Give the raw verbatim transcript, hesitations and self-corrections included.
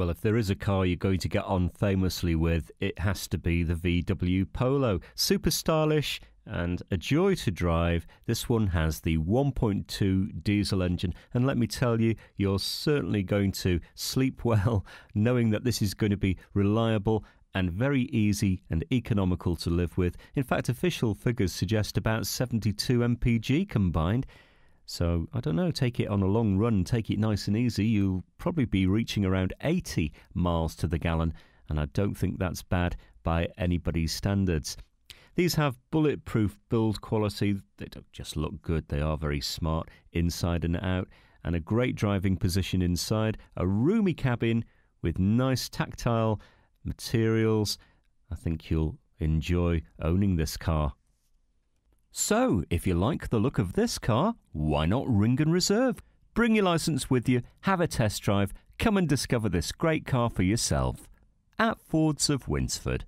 Well, if there is a car you're going to get on famously with, it has to be the V W Polo. Super stylish and a joy to drive. This one has the one point two diesel engine, and let me tell you, you're certainly going to sleep well knowing that this is going to be reliable and very easy and economical to live with. In fact, official figures suggest about seventy-two M P G combined. So, I don't know, take it on a long run, take it nice and easy, you'll probably be reaching around eighty miles to the gallon, and I don't think that's bad by anybody's standards. These have bulletproof build quality. They don't just look good, they are very smart inside and out, and a great driving position inside, a roomy cabin with nice tactile materials. I think you'll enjoy owning this car. So, if you like the look of this car, why not ring and reserve? Bring your licence with you, have a test drive, come and discover this great car for yourself at Fords of Winsford.